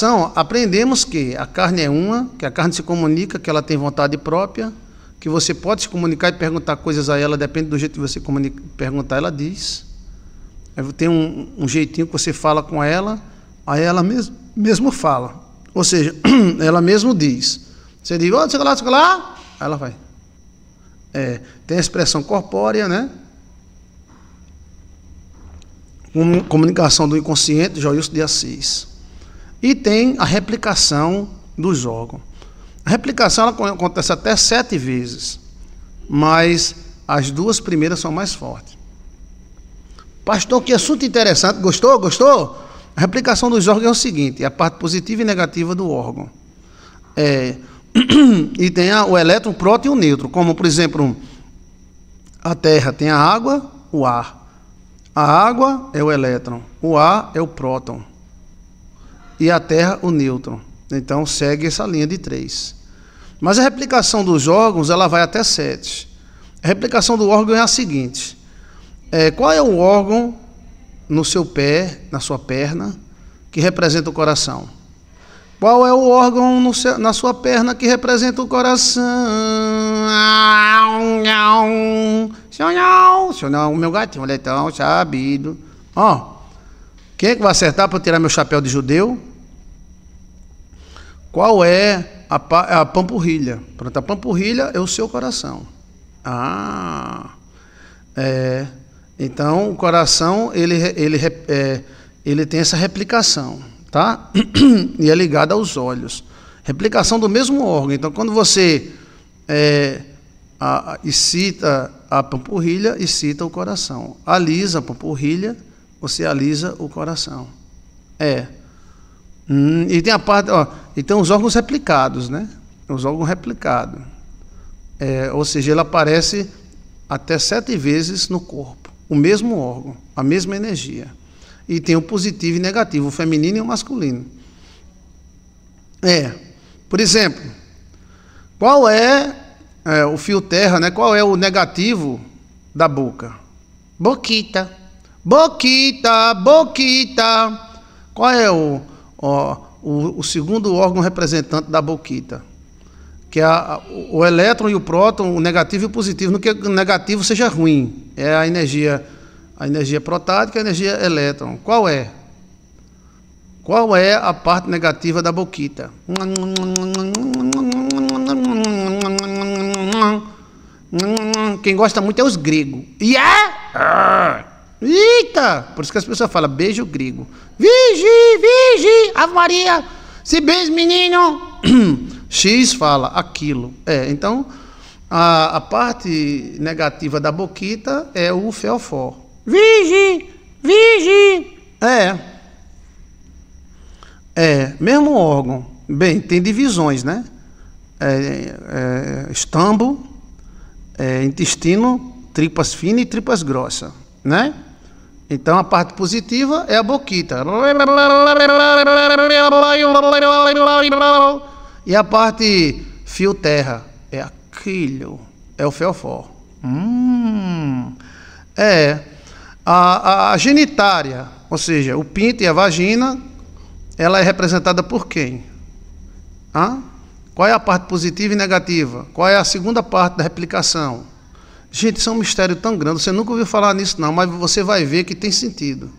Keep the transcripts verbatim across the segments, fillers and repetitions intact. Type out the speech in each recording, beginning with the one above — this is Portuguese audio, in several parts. comunicação, aprendemos que a carne é uma, que a carne se comunica, que ela tem vontade própria, que você pode se comunicar e perguntar coisas a ela, depende do jeito que você comunica, perguntar, ela diz. Tem um, um jeitinho que você fala com ela, aí ela mes, mesmo fala. Ou seja, ela mesmo diz. Você diz, oh, sei lá, sei lá, aí ela vai. É, tem a expressão corpórea, né? Comunicação do inconsciente, Joilson de Assis. E tem a replicação dos órgãos. A replicação ela acontece até sete vezes, mas as duas primeiras são mais fortes. Pastor, que assunto interessante. Gostou? Gostou? A replicação dos órgãos é o seguinte, é a parte positiva e negativa do órgão. É, e tem a, o elétron, o próton e o nêutron, como, por exemplo, a Terra tem a água, o ar. A água é o elétron, o ar é o próton e a Terra o nêutron. Então segue essa linha de três. Mas a replicação dos órgãos ela vai até sete. A replicação do órgão é a seguinte: é, qual é o órgão no seu pé, na sua perna, que representa o coração? Qual é o órgão no seu, na sua perna que representa o coração? O meu gatinho, olha então, sabido. Ó, quem é que vai acertar para tirar meu chapéu de judeu? Qual é a, a pampurrilha? Pronto, a pampurrilha é o seu coração. Ah, é. Então, o coração, ele, ele, é, ele tem essa replicação, tá? E é ligado aos olhos. Replicação do mesmo órgão. Então, quando você é, a, a, excita a pampurrilha, excita o coração. Alisa a pampurrilha, você alisa o coração. É. Hum, e tem a parte, ó, e tem os órgãos replicados, né? Os órgãos replicados. É, ou seja, ele aparece até sete vezes no corpo. O mesmo órgão, a mesma energia. E tem o positivo e negativo, o feminino e o masculino. É, por exemplo, qual é, é o fio terra, né? Qual é o negativo da boca? Boquita, boquita, boquita. Qual é o, ó, o, o segundo órgão representante da boquita? Que é a, o elétron e o próton, o negativo e o positivo. Não que o negativo seja ruim, é a energia... A energia protática e a energia elétron. Qual é? Qual é a parte negativa da boquita? Quem gosta muito é os gregos. Yeah! Eita! Por isso que as pessoas falam, beijo grego. Vigi, vigi, Ave Maria, se beija, menino. X fala aquilo. É, então, a, a parte negativa da boquita é o feofó. Vigi, vigi. É. É, mesmo órgão. Bem, tem divisões, né? É, é, estambo, é, intestino, tripas finas e tripas grossas, né? Então, a parte positiva é a boquita. E a parte fio terra é aquilo, é o feofó. Hum, é... A, a, a genitária, ou seja, o pinto e a vagina, ela é representada por quem? Hã? Qual é a parte positiva e negativa? Qual é a segunda parte da replicação? Gente, isso é um mistério tão grande, você nunca ouviu falar nisso não, mas você vai ver que tem sentido.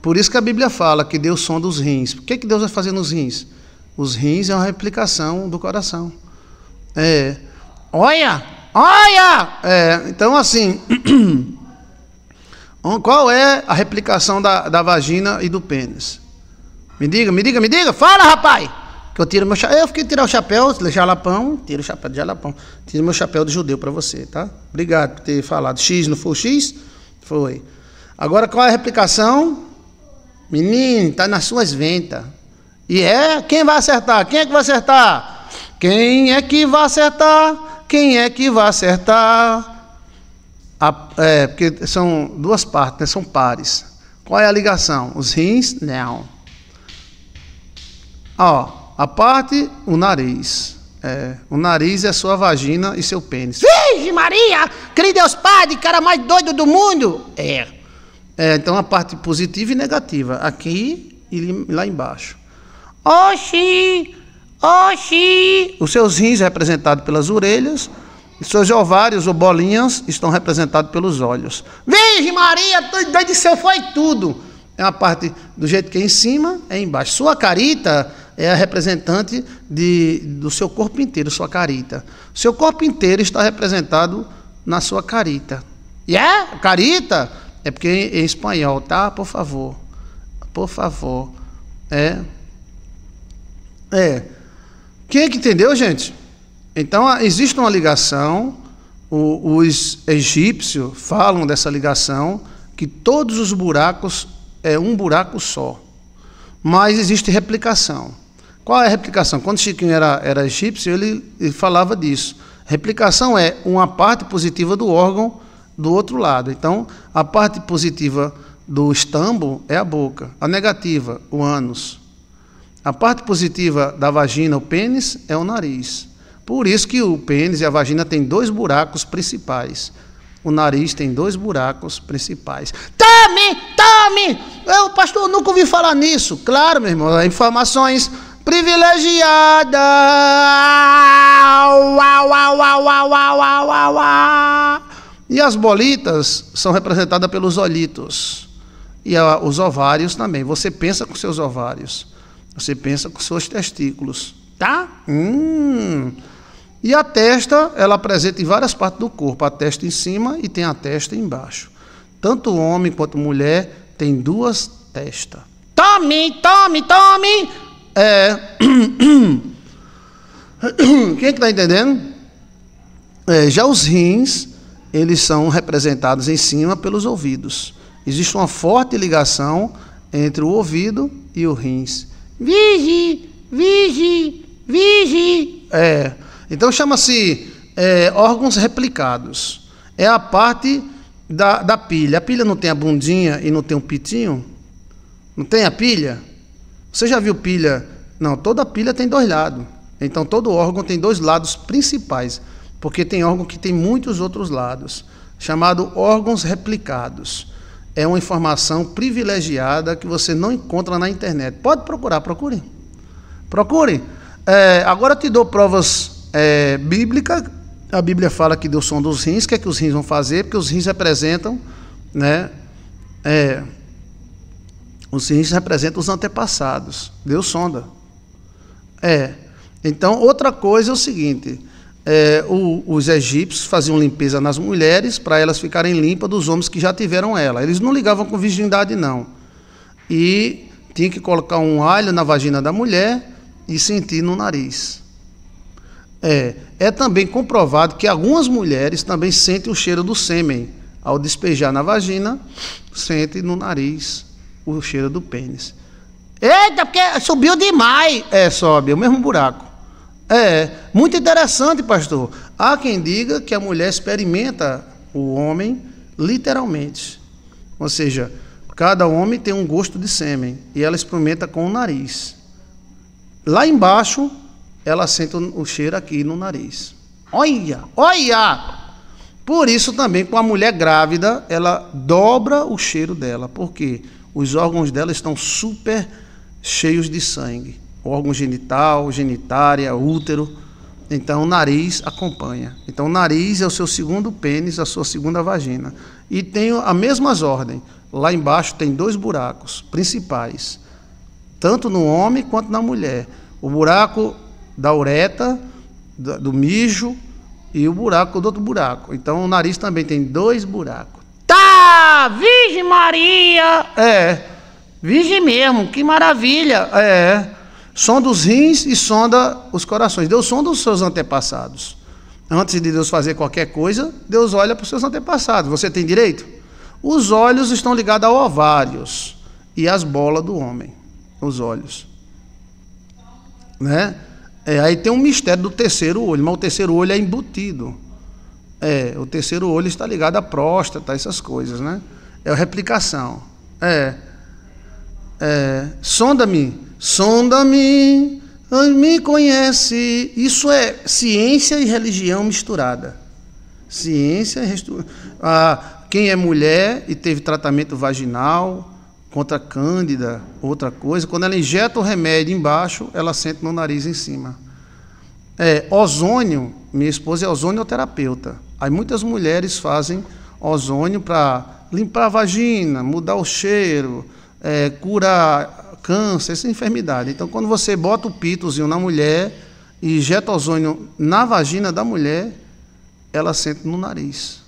Por isso que a Bíblia fala que Deus sonda os rins. O que é que Deus vai fazer nos rins? Os rins é uma replicação do coração. É. Olha! Olha! É, então assim... Qual é a replicação da, da vagina e do pênis? Me diga, me diga, me diga. Fala, rapaz! Que eu tiro meu chapéu. Eu fiquei tirar o chapéu de jalapão. Tiro o chapéu de jalapão. Tiro meu chapéu de judeu para você, tá? Obrigado por ter falado. X, não foi o X? Foi. Agora, qual é a replicação? Menino, tá nas suas ventas. E é? Quem vai acertar? Quem é que vai acertar? Quem é que vai acertar? Quem é que vai acertar? A, é, porque são duas partes, né? São pares. Qual é a ligação? Os rins? Não. Ó, a parte, o nariz. É, o nariz é sua vagina e seu pênis. Virgem Maria! Crê em Deus Padre, cara mais doido do mundo! É. É. Então a parte positiva e negativa. Aqui e lá embaixo. Oxi, oxi. Os seus rins representados pelas orelhas, e seus ovários ou bolinhas estão representados pelos olhos. Virgem Maria, doido de seu foi tudo. É uma parte do jeito que é em cima, é embaixo. Sua carita é a representante de, do seu corpo inteiro, sua carita. Seu corpo inteiro está representado na sua carita. E yeah? É? Carita? É porque em, em espanhol, tá? Por favor. Por favor. É. É. Quem é que entendeu, gente? Então, existe uma ligação. O, os egípcios falam dessa ligação, que todos os buracos é um buraco só. Mas existe replicação. Qual é a replicação? Quando Chiquinho era, era egípcio, ele, ele falava disso. Replicação é uma parte positiva do órgão do outro lado. Então, a parte positiva do estambo é a boca. A negativa, o ânus. A parte positiva da vagina, o pênis, é o nariz. Por isso que o pênis e a vagina têm dois buracos principais. O nariz tem dois buracos principais. Tome, tome! Eu, pastor, nunca ouvi falar nisso. Claro, meu irmão, informações privilegiadas. E as bolitas são representadas pelos olhitos. E a, os ovários também. Você pensa com seus ovários. Você pensa com seus testículos. Tá? Hum. E a testa, ela apresenta em várias partes do corpo. A testa em cima e tem a testa embaixo. Tanto homem quanto mulher tem duas testas. Tome, tome, tome! É. Quem é que tá entendendo? É, já os rins, eles são representados em cima pelos ouvidos. Existe uma forte ligação entre o ouvido e o rins. Vigi, vigi, vigi. É. Então chama-se é, órgãos replicados. É a parte da, da pilha. A pilha não tem a bundinha e não tem um pitinho? Não tem a pilha? Você já viu pilha? Não, toda pilha tem dois lados. Então todo órgão tem dois lados principais, porque tem órgão que tem muitos outros lados, chamado órgãos replicados. É uma informação privilegiada que você não encontra na internet. Pode procurar, procure. Procure. É, agora eu te dou provas... É, bíblica, a Bíblia fala que deu som dos rins. O que é que os rins vão fazer? Porque os rins representam, né? É, os rins representam os antepassados. Deus sonda. É. Então, outra coisa é o seguinte: é, o, os egípcios faziam limpeza nas mulheres para elas ficarem limpas dos homens que já tiveram ela. Eles não ligavam com virgindade, não. E tinha que colocar um alho na vagina da mulher e sentir no nariz. É, é também comprovado que algumas mulheres também sentem o cheiro do sêmen. Ao despejar na vagina, sentem no nariz o cheiro do pênis. Eita, porque subiu demais. É, sobe, é o mesmo buraco. É, muito interessante, pastor. Há quem diga que a mulher experimenta o homem literalmente. Ou seja, cada homem tem um gosto de sêmen e ela experimenta com o nariz. Lá embaixo... ela sente o cheiro aqui no nariz. Olha, olha! Por isso também, com a mulher grávida, ela dobra o cheiro dela, porque os órgãos dela estão super cheios de sangue. O órgão genital, genitária, útero. Então, o nariz acompanha. Então, o nariz é o seu segundo pênis, a sua segunda vagina. E tem a mesma ordem. Lá embaixo tem dois buracos principais, tanto no homem quanto na mulher. O buraco... da uretra, do mijo e o buraco do outro buraco. Então o nariz também tem dois buracos. Tá, Virgem Maria! É, Virgem mesmo, que maravilha! É, sonda os rins e sonda os corações. Deus sonda os seus antepassados. Antes de Deus fazer qualquer coisa, Deus olha para os seus antepassados. Você tem direito? Os olhos estão ligados aos ovários e às bolas do homem. Os olhos. Né? É, aí tem um mistério do terceiro olho, mas o terceiro olho é embutido. É, o terceiro olho está ligado à próstata, essas coisas, né? É a replicação. É. É. Sonda-me, sonda-me, me conhece. Isso é ciência e religião misturada. Ciência e... Ah, quem é mulher e teve tratamento vaginal... contra a cândida, outra coisa, quando ela injeta o remédio embaixo, ela sente no nariz em cima. É, ozônio, minha esposa é ozonioterapeuta. Aí muitas mulheres fazem ozônio para limpar a vagina, mudar o cheiro, é, curar câncer, essa enfermidade. Então, quando você bota o pitozinho na mulher e injeta ozônio na vagina da mulher, ela sente no nariz.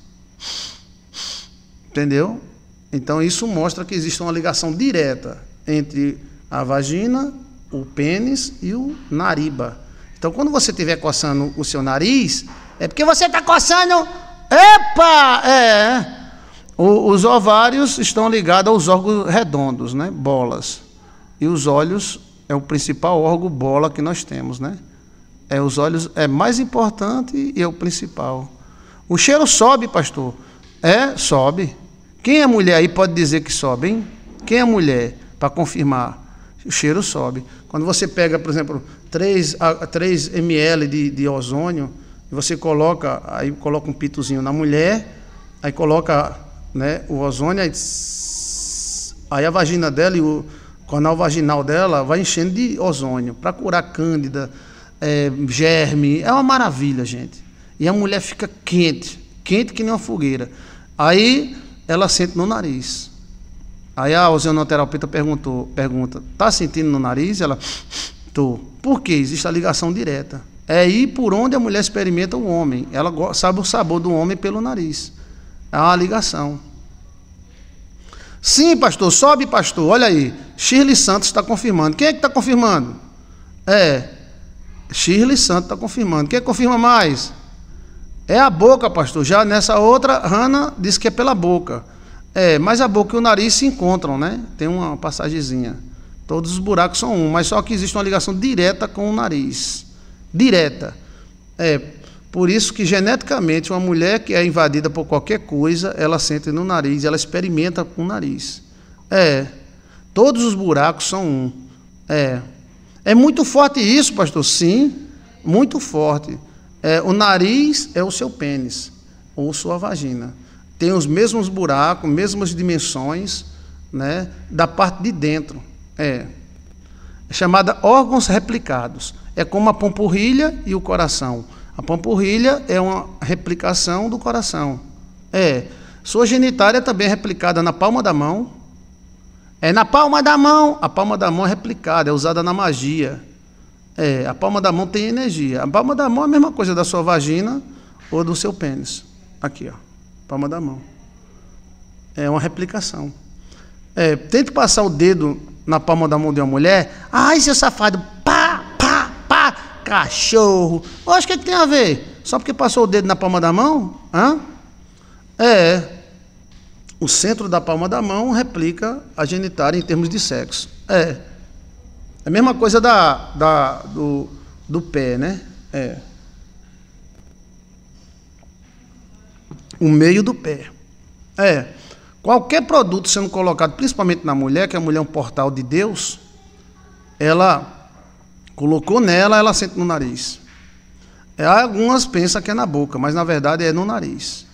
Entendeu? Então, isso mostra que existe uma ligação direta entre a vagina, o pênis e o nariba. Então, quando você estiver coçando o seu nariz, é porque você está coçando... Epa! É... O, os ovários estão ligados aos órgãos redondos, né? Bolas. E os olhos é o principal órgão bola que nós temos, né? É, os olhos é mais importante e é o principal. O cheiro sobe, pastor. É, sobe. Quem é mulher aí pode dizer que sobe, hein? Quem é mulher, para confirmar? O cheiro sobe. Quando você pega, por exemplo, três, três mililitros de, de ozônio, e você coloca, aí coloca um pitozinho na mulher, aí coloca, né, o ozônio, aí, tss, aí a vagina dela e o canal vaginal dela vai enchendo de ozônio, para curar cândida, é, germe, é uma maravilha, gente. E a mulher fica quente, quente que nem uma fogueira. Aí ela sente no nariz. Aí a ozonoterapeuta perguntou, pergunta, tá sentindo no nariz? Ela, tô. Por quê? Existe a ligação direta. É aí por onde a mulher experimenta o homem. Ela sabe o sabor do homem pelo nariz. É uma ligação. Sim, pastor, sobe, pastor. Olha aí, Shirley Santos está confirmando. Quem é que está confirmando? É, Shirley Santos está confirmando. Quem confirma mais? É a boca, pastor. Já nessa outra, Hannah disse que é pela boca. É, mas a boca e o nariz se encontram, né? Tem uma passagemzinha. Todos os buracos são um, mas só que existe uma ligação direta com o nariz. Direta. É, por isso que geneticamente uma mulher que é invadida por qualquer coisa, ela sente no nariz, ela experimenta com o nariz. É, todos os buracos são um. É, é muito forte isso, pastor? Sim, muito forte. É, o nariz é o seu pênis, ou sua vagina. Tem os mesmos buracos, mesmas dimensões, né, da parte de dentro. É, é chamada órgãos replicados. É como a panturrilha e o coração. A panturrilha é uma replicação do coração. É. Sua genitália também é replicada na palma da mão. É na palma da mão. A palma da mão é replicada, é usada na magia. É. A palma da mão tem energia. A palma da mão é a mesma coisa da sua vagina ou do seu pênis. Aqui, ó. Palma da mão. É uma replicação. É. Tente passar o dedo na palma da mão de uma mulher. Ai, seu safado. Pá! Cachorro. Eu acho que, é que tem a ver. Só porque passou o dedo na palma da mão? Hã? É. O centro da palma da mão replica a genitália em termos de sexo. É. É a mesma coisa da, da, do, do pé, né? É. O meio do pé. É. Qualquer produto sendo colocado, principalmente na mulher, que a mulher é um portal de Deus, ela... colocou nela, ela sente no nariz. É, algumas pensam que é na boca, mas na verdade é no nariz.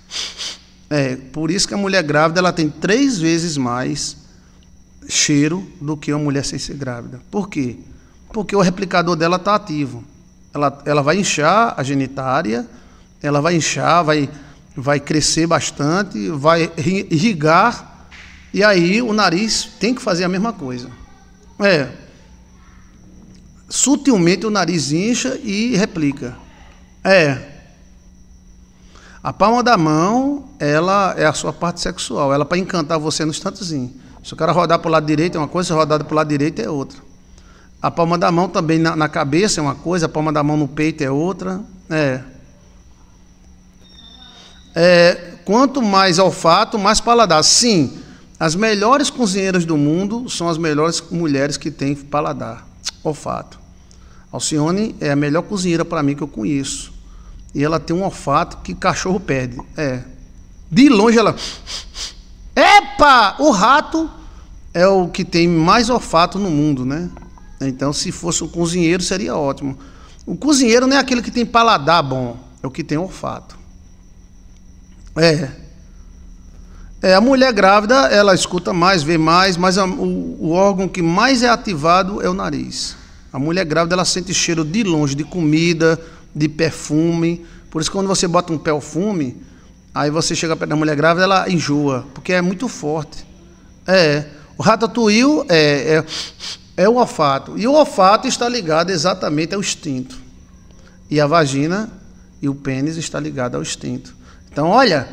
É, por isso que a mulher grávida ela tem três vezes mais cheiro do que uma mulher sem ser grávida. Por quê? Porque o replicador dela está ativo. Ela, ela vai inchar a genitária, ela vai inchar, vai, vai crescer bastante, vai irrigar, e aí o nariz tem que fazer a mesma coisa. É... Sutilmente o nariz incha e replica. É. A palma da mão, ela é a sua parte sexual. Ela é para encantar você no instantezinho. Se o cara rodar para o lado direito é uma coisa, se rodar para o lado direito é outra. A palma da mão também na, na cabeça é uma coisa, a palma da mão no peito é outra. É. É, quanto mais olfato, mais paladar. Sim, as melhores cozinheiras do mundo são as melhores mulheres que têm paladar. Olfato. Alcione é a melhor cozinheira para mim que eu conheço. E ela tem um olfato que cachorro perde. É. De longe ela... Epa! O rato é o que tem mais olfato no mundo, né? Então, se fosse um cozinheiro, seria ótimo. O cozinheiro não é aquele que tem paladar bom. É o que tem olfato. É. É, a mulher grávida, ela escuta mais, vê mais, mas a, o, o órgão que mais é ativado é o nariz. A mulher grávida, ela sente cheiro de longe, de comida, de perfume. Por isso que quando você bota um perfume, aí você chega perto da mulher grávida, ela enjoa, porque é muito forte. É, o ratatouille é, é, é o olfato. E o olfato está ligado exatamente ao instinto. E a vagina e o pênis está ligado ao instinto. Então, olha,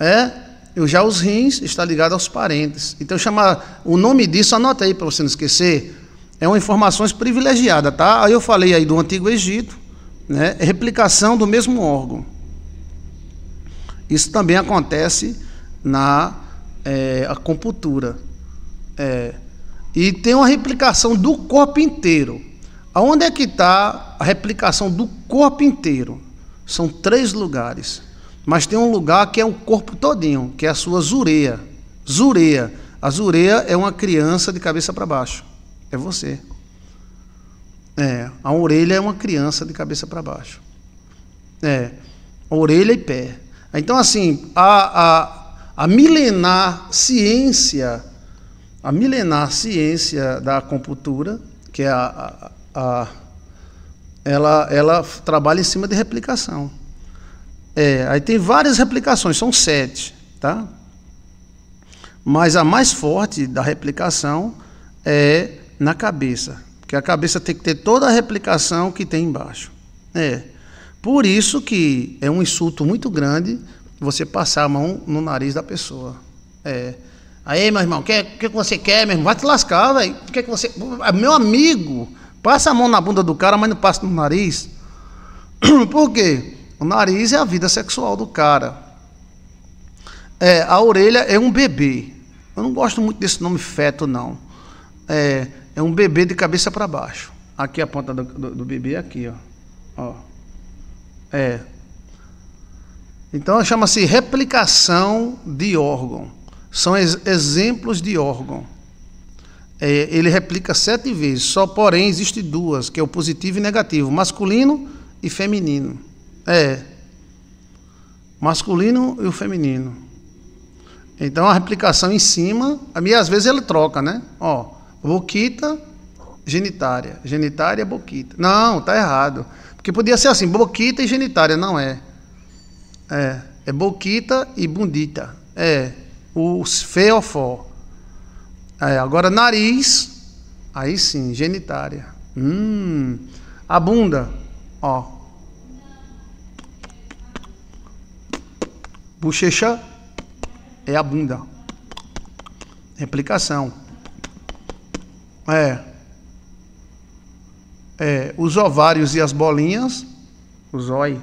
é... Eu já os rins está ligado aos parentes. Então, chamar o nome disso, anota aí para você não esquecer, é uma informação privilegiada, tá? Aí eu falei aí do Antigo Egito, né? Replicação do mesmo órgão. Isso também acontece na é, acupuntura. É. E tem uma replicação do corpo inteiro. Aonde é que está a replicação do corpo inteiro? São três lugares. Mas tem um lugar que é o corpo todinho, que é a sua zureia. Zureia. A zureia é uma criança de cabeça para baixo. É você. É. A orelha é uma criança de cabeça para baixo. É. Orelha e pé. Então, assim, a, a, a milenar ciência, a milenar ciência da acupuntura, que é a, a, a, ela, ela trabalha em cima de replicação. É, aí tem várias replicações, são sete, tá? Mas a mais forte da replicação é na cabeça, porque a cabeça tem que ter toda a replicação que tem embaixo. É. Por isso que é um insulto muito grande você passar a mão no nariz da pessoa. É. Aí, meu irmão, o que, que você quer, meu irmão? Vai te lascar, velho. Que que você... Meu amigo, passa a mão na bunda do cara, mas não passa no nariz. Por quê? O nariz é a vida sexual do cara. É, a orelha é um bebê. Eu não gosto muito desse nome feto, não. É, é um bebê de cabeça para baixo. Aqui a ponta do, do, do bebê, aqui, ó. Ó. É. Então, chama-se replicação de órgão. São ex exemplos de órgão. É, ele replica sete vezes. Só, porém, existe duas, que é o positivo e negativo. Masculino e feminino. É, masculino e o feminino. Então, a replicação em cima, e às vezes ele troca, né? Ó, boquita, genitária. Genitária, boquita. Não, tá errado. Porque podia ser assim, boquita e genitária, não é. É, é boquita e bundita. É, o feofó. É, agora, nariz, aí sim, genitária. Hum, a bunda, ó. Bochecha é a bunda. Replicação. É. É. Os ovários e as bolinhas. O zóio.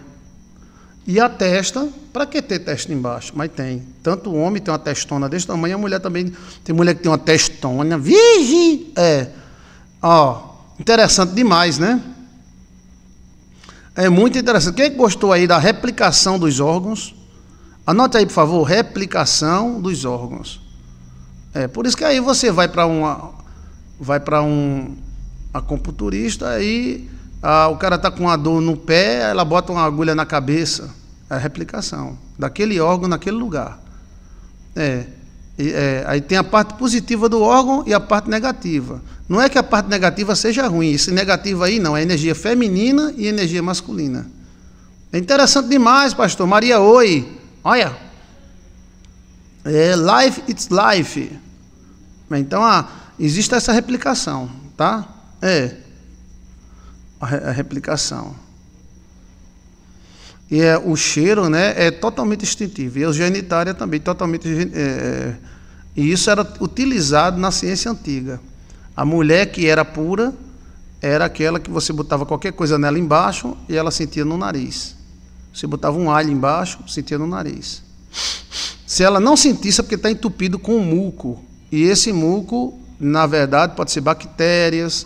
E a testa. Para que ter testa embaixo? Mas tem. Tanto o homem tem uma testona desse tamanho, a mulher também. Tem mulher que tem uma testona. Vigi! É. Ó. Interessante demais, né? É muito interessante. Quem gostou aí da replicação dos órgãos? Anote aí, por favor, replicação dos órgãos. É, por isso que aí você vai para uma, vai para um acupunturista, aí a, o cara está com uma dor no pé, ela bota uma agulha na cabeça. É a replicação daquele órgão naquele lugar. É, é, aí tem a parte positiva do órgão e a parte negativa. Não é que a parte negativa seja ruim, esse negativo aí não, é energia feminina e energia masculina. É interessante demais, pastor. Maria, oi! Olha, é life, it's life. Então, ah, existe essa replicação, tá? É, a replicação. E é, o cheiro, né, é totalmente instintivo. E a genitária também, totalmente... É, e isso era utilizado na ciência antiga. A mulher que era pura era aquela que você botava qualquer coisa nela embaixo e ela sentia no nariz. Você botava um alho embaixo, sentia no nariz. Se ela não sentisse, é porque está entupido com muco. E esse muco, na verdade, pode ser bactérias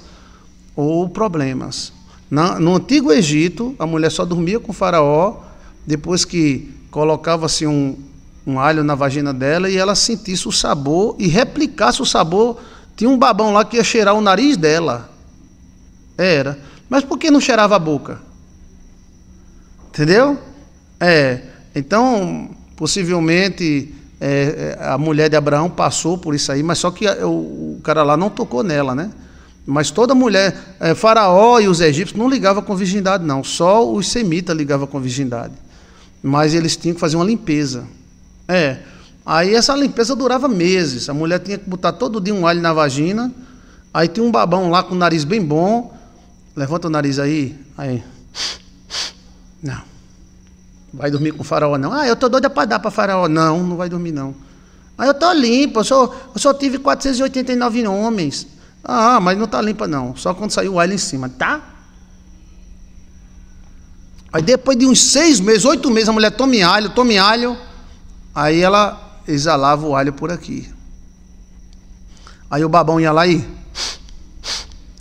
ou problemas. Na, no Antigo Egito, a mulher só dormia com o faraó depois que colocava-se um, um alho na vagina dela e ela sentisse o sabor e replicasse o sabor. Tinha um babão lá que ia cheirar o nariz dela. Era. Mas por que não cheirava a boca? Entendeu? É, então, possivelmente, É, a mulher de Abraão passou por isso aí, mas só que o, o cara lá não tocou nela, né? Mas toda mulher, é, Faraó e os egípcios não ligavam com virgindade, não. Só os semitas ligavam com virgindade. Mas eles tinham que fazer uma limpeza. É. Aí essa limpeza durava meses. A mulher tinha que botar todo dia um alho na vagina. Aí tinha um babão lá com o nariz bem bom. Levanta o nariz aí. Aí. Não. Vai dormir com o Faraó, não. Ah, eu tô doida para dar para Faraó. Não, não vai dormir, não. Ah, eu tô limpa. Eu só, eu só tive quatrocentos e oitenta e nove homens. Ah, mas não está limpa, não. Só quando saiu o alho em cima, tá? Aí depois de uns seis meses, oito meses, a mulher tome alho, tome alho. Aí ela exalava o alho por aqui. Aí o babão ia lá e...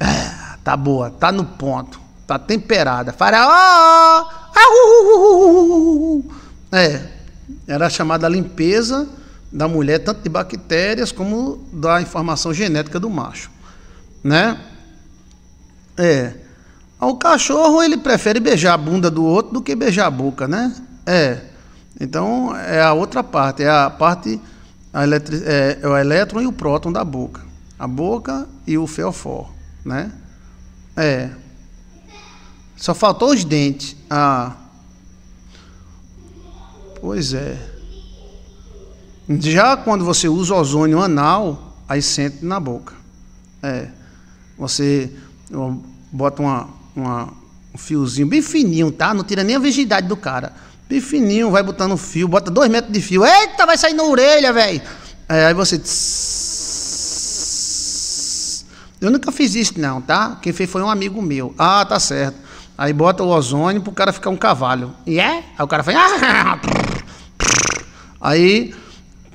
Ah, tá boa, tá no ponto. Tá temperada. Faraó! É, era a chamada limpeza da mulher, tanto de bactérias como da informação genética do macho. Né? É. O cachorro, ele prefere beijar a bunda do outro do que beijar a boca, né? É. Então, é a outra parte, é a parte, a eletri, é, é o elétron e o próton da boca. A boca e o feofor, né? É. Só faltou os dentes. Ah. Pois é. Já quando você usa ozônio anal, aí sente na boca. É. Você bota uma, uma, um fiozinho bem fininho, tá? Não tira nem a virgindade do cara. Bem fininho, vai botando fio, bota dois metros de fio. Eita, vai sair na orelha, velho. É, aí você... Eu nunca fiz isso, não, tá? Quem fez foi um amigo meu. Ah, tá certo. Aí bota o ozônio pro cara ficar um cavalo. E é? Aí o cara faz... Aí,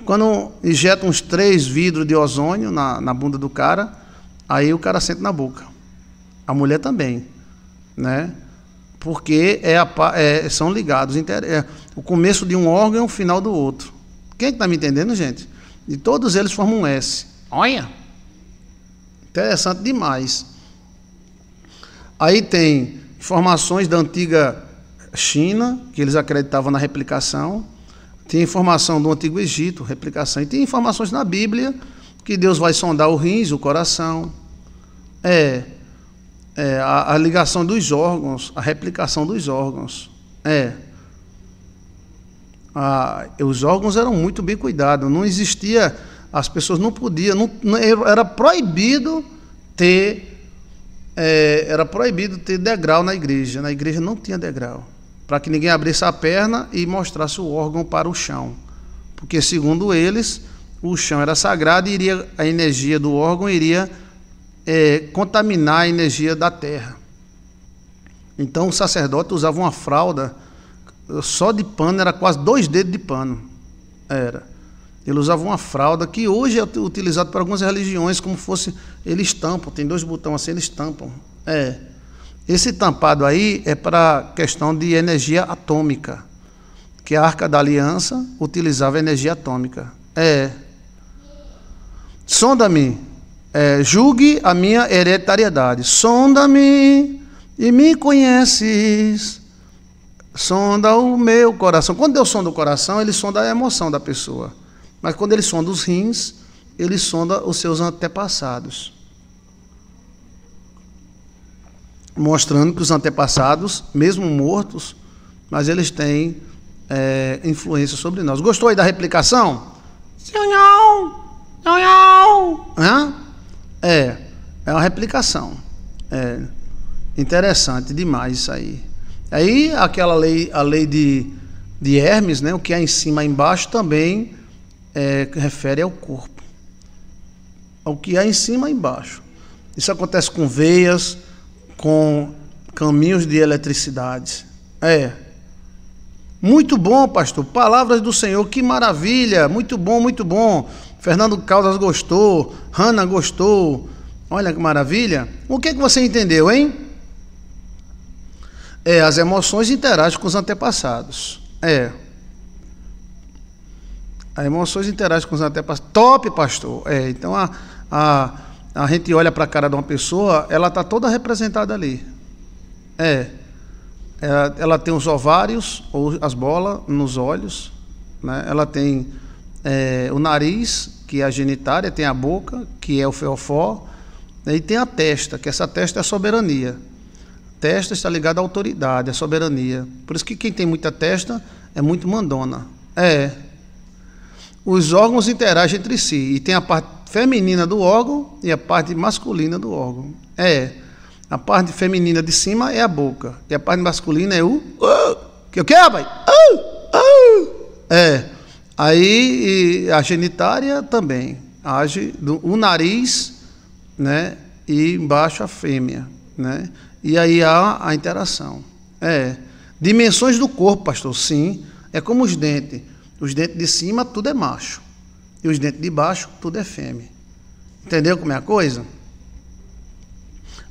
quando injeta uns três vidros de ozônio na, na bunda do cara... Aí o cara sente na boca. A mulher também, né? Porque é a, é, são ligados. É, o começo de um órgão e o final do outro. Quem é que tá me entendendo, gente? E todos eles formam um S. Olha! Interessante demais. Aí tem informações da antiga China, que eles acreditavam na replicação. Tem informação do antigo Egito, replicação. E tem informações na Bíblia, que Deus vai sondar o rins, o coração. É, é a, a ligação dos órgãos, a replicação dos órgãos. É. A, os órgãos eram muito bem cuidados. Não existia, as pessoas não podiam, não, não, era proibido ter, é, era proibido ter degrau na igreja. Na igreja não tinha degrau, para que ninguém abrisse a perna e mostrasse o órgão para o chão. Porque, segundo eles, o chão era sagrado e iria, a energia do órgão iria é, contaminar a energia da terra. Então o sacerdote usava uma fralda só de pano, era quase dois dedos de pano. Era. Ele usava uma fralda que hoje é utilizada por algumas religiões como fosse... Eles tampam, tem dois botões assim, eles tampam. É. Esse tampado aí é para questão de energia atômica, que a Arca da Aliança utilizava energia atômica. É... Sonda-me, é, julgue a minha hereditariedade. Sonda-me e me conheces. Sonda o meu coração. Quando Deus sonda o coração, ele sonda a emoção da pessoa. Mas quando ele sonda os rins, ele sonda os seus antepassados, mostrando que os antepassados, mesmo mortos, mas eles têm é, influência sobre nós. Gostou aí da replicação? Hã? É, é uma replicação. É interessante demais isso aí. Aí aquela lei, a lei de, de Hermes, né? O que é em cima e embaixo também é, refere ao corpo. Ao que é em cima e embaixo. Isso acontece com veias, com caminhos de eletricidade. É. Muito bom, pastor. Palavras do Senhor, que maravilha. Muito bom, muito bom. Fernando Caldas gostou, Hanna gostou. Olha que maravilha. O que é que você entendeu, hein? É, as emoções interagem com os antepassados. É. As emoções interagem com os antepassados. Top, pastor. É, então a, a, a gente olha para a cara de uma pessoa, ela está toda representada ali. É. Ela tem os ovários, ou as bolas nos olhos, né? Ela tem é, o nariz, que é a genitária, tem a boca, que é o feofó, né, e tem a testa, que essa testa é a soberania. A testa está ligada à autoridade, à soberania. Por isso que quem tem muita testa é muito mandona. É. Os órgãos interagem entre si, e tem a parte feminina do órgão e a parte masculina do órgão. É. A parte feminina de cima é a boca, e a parte masculina é o... Que o que, rapaz? É. Aí a genitária também age, do, o nariz, né? E embaixo a fêmea, né? E aí há a interação. É. Dimensões do corpo, pastor, sim. É como os dentes. Os dentes de cima, tudo é macho. E os dentes de baixo, tudo é fêmea. Entendeu como é a coisa?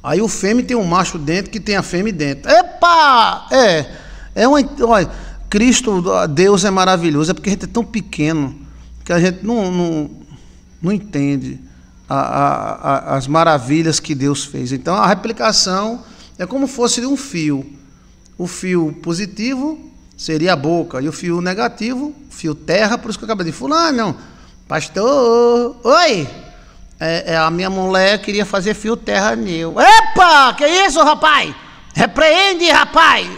Aí o fêmea tem um macho dentro que tem a fêmea dentro. Epa! É. É uma... Olha, Cristo, Deus é maravilhoso. É porque a gente é tão pequeno que a gente não, não, não entende a, a, a, as maravilhas que Deus fez. Então, a replicação é como fosse de um fio. O fio positivo seria a boca. E o fio negativo, fio terra, por isso que eu acabei de falar, não, pastor, oi, é, é, a minha mulher queria fazer fio terra nele. Epa, que isso, rapaz? Repreende, rapaz.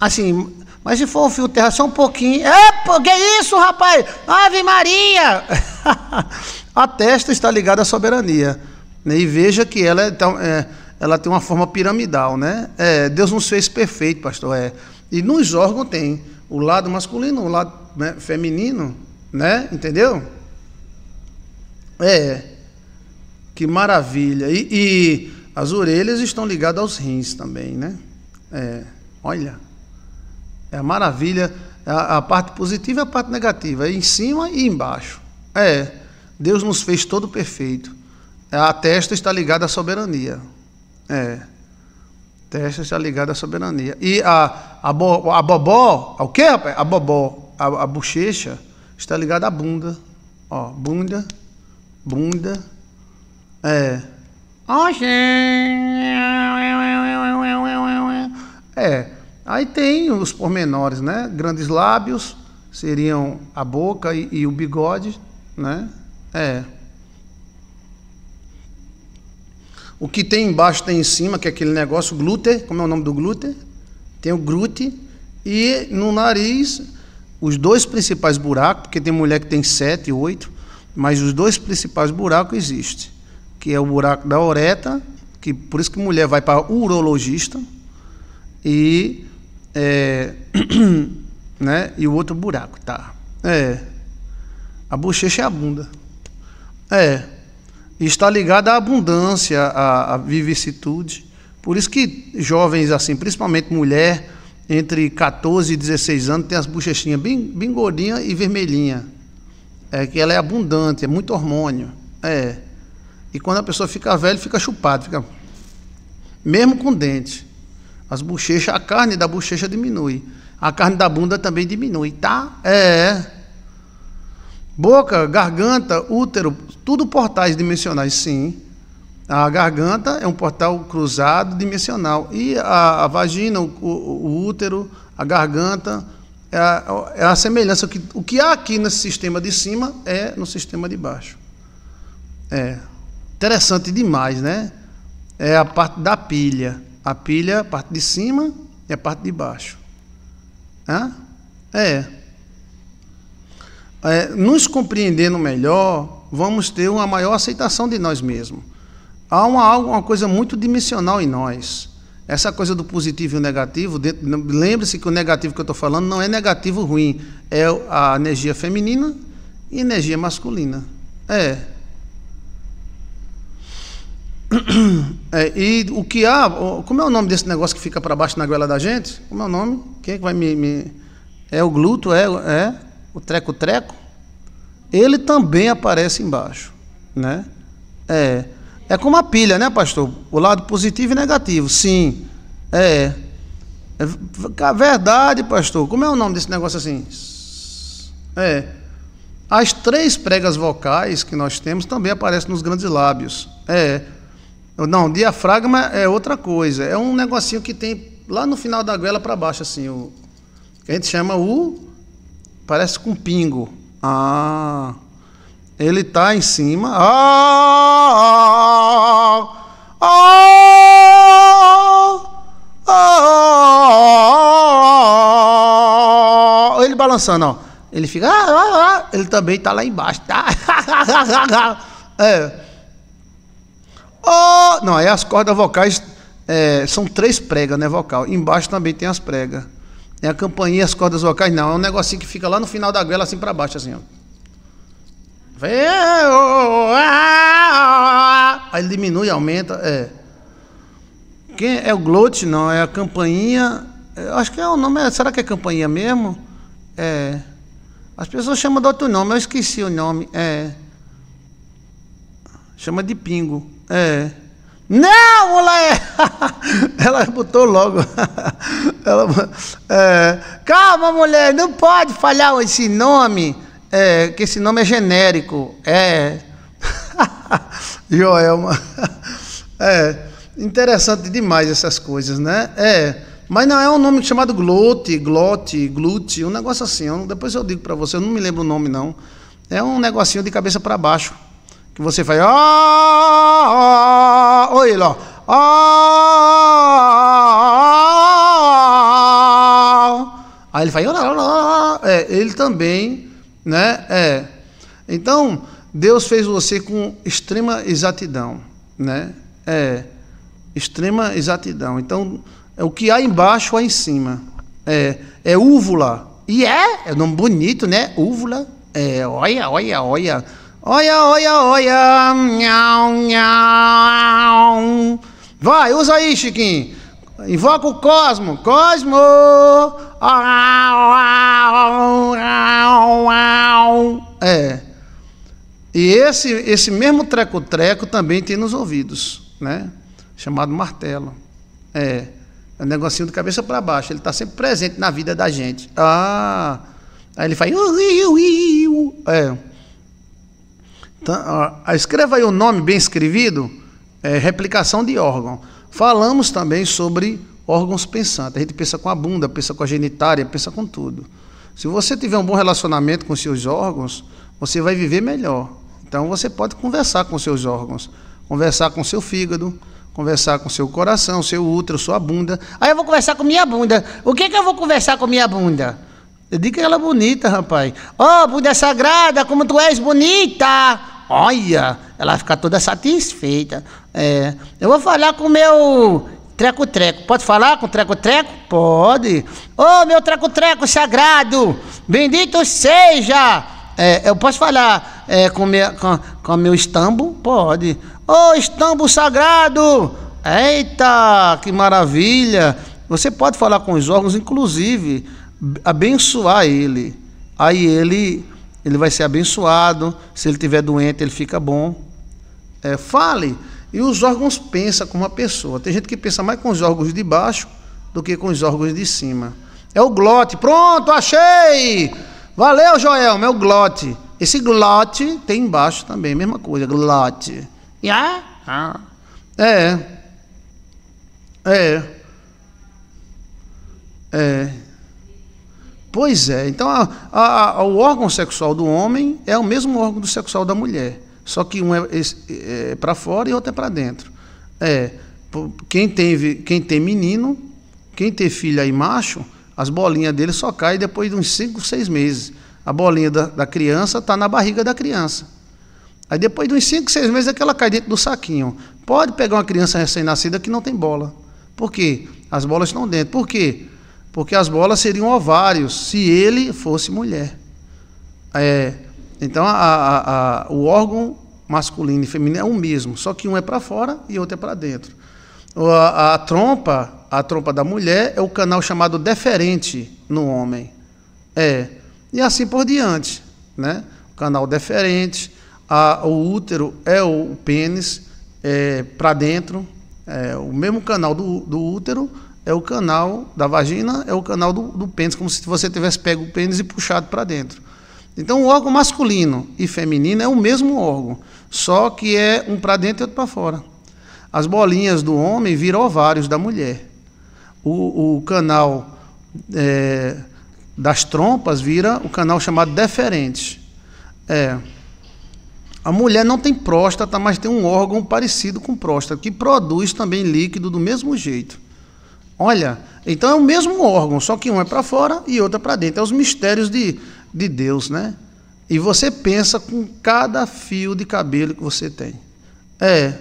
Assim, mas se for o fio terra só um pouquinho, epa, que isso, rapaz? Ave Maria! A testa está ligada à soberania. E veja que ela, então, é, ela tem uma forma piramidal, né? É, Deus nos fez perfeito, pastor, é. E nos órgãos tem o lado masculino, o lado, né, feminino, né? Entendeu? É. Que maravilha. E, e as orelhas estão ligadas aos rins também, né? É. Olha. É a maravilha. A, a parte positiva e a parte negativa. Em cima e embaixo. É. Deus nos fez todo perfeito. A testa está ligada à soberania. É. A testa está ligada à soberania. E a, a, bo, a bobó, o que, rapaz? A bobó, a, a bochecha, está ligada à bunda. Ó, bunda, bunda. É. É. Aí tem os pormenores, né? Grandes lábios, seriam a boca e, e o bigode, né? É. O que tem embaixo tem em cima, que é aquele negócio, glúten, como é o nome do glúten? Tem o glúten. E no nariz, os dois principais buracos, porque tem mulher que tem sete, oito, mas os dois principais buracos existem, que é o buraco da uretra, que por isso que mulher vai para urologista, e, é, né, e o outro buraco, tá? É. A bochecha é a bunda. É. Está ligada à abundância, à, à vivicitude. Por isso que jovens, assim, principalmente mulher, entre quatorze e dezesseis anos, tem as bochechinhas bem, bem gordinhas e vermelhinhas. É que ela é abundante, é muito hormônio. É. E quando a pessoa fica velha, fica chupada, fica... mesmo com dente. As bochechas, a carne da bochecha diminui. A carne da bunda também diminui, tá? É. Boca, garganta, útero, tudo portais dimensionais, sim. A garganta é um portal cruzado dimensional. E a, a vagina, o, o útero, a garganta, é a, é a semelhança. Que, o que há aqui nesse sistema de cima é no sistema de baixo. É interessante demais, né? É a parte da pilha. A pilha, a parte de cima e a parte de baixo. Hã? É. É, nos compreendendo melhor, vamos ter uma maior aceitação de nós mesmos. Há uma, uma coisa muito dimensional em nós. Essa coisa do positivo e o negativo, lembre-se que o negativo que eu estou falando não é negativo ruim, é a energia feminina e energia masculina. É. É. E o que há... Como é o nome desse negócio que fica para baixo na goela da gente? Como é o nome? Quem é que vai me... me... É o glúteo? É... é? O treco-treco, ele também aparece embaixo, né? É. É como a pilha, né, pastor? O lado positivo e negativo, sim. É. É verdade, pastor. Como é o nome desse negócio assim? É. As três pregas vocais que nós temos também aparecem nos grandes lábios. É. Não, diafragma é outra coisa. É um negocinho que tem lá no final da goela para baixo, assim, o que a gente chama o... Parece com pingo. Ah, ele está em cima. Ah, ah, ah, ah, ah, ah. Ele balançando, ó. Ele fica. Ah, ah, ah. Ele também está lá embaixo. Tá? É. Oh. Não, aí as cordas vocais é, são três pregas, né? Vocal. Embaixo também tem as pregas. É a campainha, as cordas vocais, não. É um negocinho que fica lá no final da goela, assim pra baixo, assim, ó. Aí ele diminui, aumenta, é. Quem é o glote, não, é a campainha. Eu acho que é o nome, será que é campainha mesmo? É. As pessoas chamam de outro nome, eu esqueci o nome, é. Chama de pingo, é. Não, moleque! Ela botou logo. Ela, é, calma, mulher, não pode falhar esse nome, é, que esse nome é genérico. É. Joelma. É. Interessante demais essas coisas, né? É. Mas não é um nome chamado glote, glote, glute, um negócio assim. Eu, depois eu digo para você, eu não me lembro o nome, não. É um negocinho de cabeça para baixo. Que você faz. Ó, ó, olha lá. Aí ele faz. É, ele também, né? É. Então, Deus fez você com extrema exatidão, né? É. Extrema exatidão. Então, o que há embaixo há em cima. É, é úvula. E é, é um nome bonito, né? Úvula. É, olha, olha, olha. Olha, olha, olha, nhau, nhau. Vai, usa aí, Chiquinho. Invoca o Cosmo. Cosmo. É. E esse, esse mesmo treco-treco também tem nos ouvidos, né? Chamado martelo. É. É um negocinho de cabeça para baixo. Ele está sempre presente na vida da gente. Ah. Aí ele faz. É. Escreva aí o nome bem escrevido, é, replicação de órgão. Falamos também sobre órgãos pensantes. A gente pensa com a bunda, pensa com a genitária, pensa com tudo. Se você tiver um bom relacionamento com seus órgãos, você vai viver melhor. Então você pode conversar com seus órgãos, conversar com seu fígado, conversar com seu coração, seu útero, sua bunda. Aí eu vou conversar com minha bunda. O que é que eu vou conversar com minha bunda? Diga ela bonita, rapaz. Ó, oh, bunda sagrada, como tu és bonita. Olha, ela fica toda satisfeita. É, eu vou falar com o meu treco-treco. Pode falar com o treco-treco? Pode. Ô, oh, meu treco-treco sagrado, bendito seja. É, eu posso falar é, com o meu, com, com meu estambo? Pode. Ô, oh, estambo sagrado. Eita, que maravilha. Você pode falar com os órgãos, inclusive, abençoar ele. Aí ele... Ele vai ser abençoado. Se ele estiver doente, ele fica bom. É, fale. E os órgãos pensam com uma pessoa. Tem gente que pensa mais com os órgãos de baixo do que com os órgãos de cima. É o glote. Pronto, achei! Valeu, Joelma. É o glote. Esse glote tem embaixo também. Mesma coisa. Glote. Yeah. É. É. É. Pois é, então a, a, a, o órgão sexual do homem é o mesmo órgão do sexual da mulher, só que um é, é, é para fora e outro é para dentro. É, quem tem, quem tem menino, quem tem filha e macho, as bolinhas dele só caem depois de uns cinco, seis meses. A bolinha da, da criança está na barriga da criança. Aí depois de uns cinco, seis meses é que ela cai dentro do saquinho. Pode pegar uma criança recém-nascida que não tem bola. Por quê? As bolas estão dentro. Por quê? Porque as bolas seriam ovários, se ele fosse mulher. É, então, a, a, a, o órgão masculino e feminino é o mesmo, só que um é para fora e outro é para dentro. A, a, trompa, a trompa da mulher é o canal chamado deferente no homem. É, e assim por diante, né? O canal deferente, a, o útero é o pênis, é, para dentro, é, o mesmo canal do, do útero, é o canal da vagina, é o canal do, do pênis, como se você tivesse pego o pênis e puxado para dentro. Então, o órgão masculino e feminino é o mesmo órgão, só que é um para dentro e outro para fora. As bolinhas do homem viram ovários da mulher. O, o canal é, das trompas vira o canal chamado deferente. É. A mulher não tem próstata, mas tem um órgão parecido com próstata, que produz também líquido do mesmo jeito. Olha, então é o mesmo órgão, só que um é para fora e outro é para dentro. É os mistérios de, de Deus, né? E você pensa com cada fio de cabelo que você tem. É.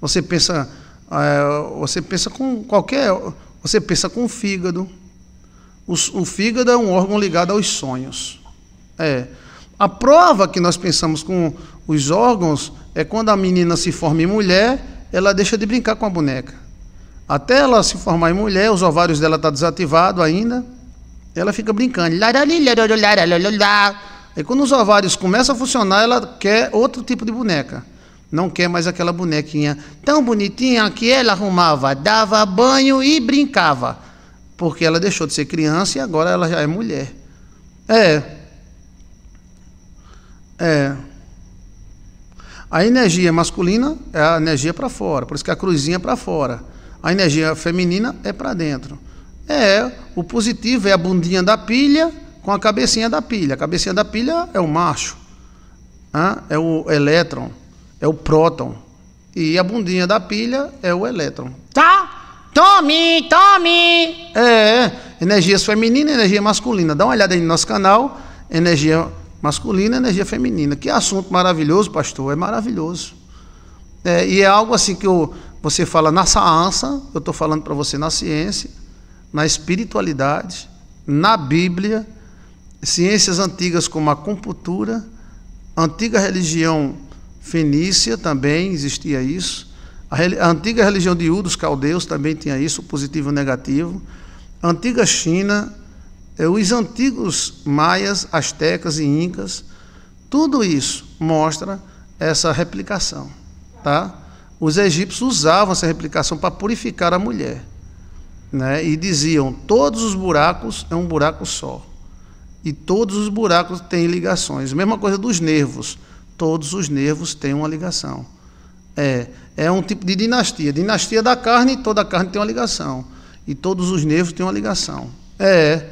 Você pensa, é, você pensa com qualquer... Você pensa com o fígado. O, o fígado é um órgão ligado aos sonhos. É. A prova que nós pensamos com os órgãos é quando a menina se forma em mulher, ela deixa de brincar com a boneca. Até ela se formar em mulher, os ovários dela estão desativados ainda, ela fica brincando. E quando os ovários começam a funcionar, ela quer outro tipo de boneca. Não quer mais aquela bonequinha tão bonitinha que ela arrumava, dava banho e brincava. Porque ela deixou de ser criança e agora ela já é mulher. É... É. A energia masculina é a energia para fora, por isso que a cruzinha é para fora. A energia feminina é para dentro. É, o positivo é a bundinha da pilha com a cabecinha da pilha. A cabecinha da pilha é o macho, é o elétron, é o próton. E a bundinha da pilha é o elétron. Tá? Tome, tome! É, energias feminina e energia masculina. Dá uma olhada aí no nosso canal, energia masculina, energia feminina. Que assunto maravilhoso, pastor, é maravilhoso. É, e é algo assim que eu, você fala na ciência, eu estou falando para você na ciência, na espiritualidade, na Bíblia, ciências antigas como a acupuntura, antiga religião fenícia também existia isso, a, a antiga religião de U dos caldeus também tinha isso, o positivo e o negativo, a antiga China, os antigos maias, astecas e incas, tudo isso mostra essa replicação, tá? Os egípcios usavam essa replicação para purificar a mulher, né? E diziam, todos os buracos é um buraco só, e todos os buracos têm ligações. Mesma coisa dos nervos, todos os nervos têm uma ligação. É, é um tipo de dinastia, dinastia da carne, toda a carne tem uma ligação, e todos os nervos têm uma ligação. É...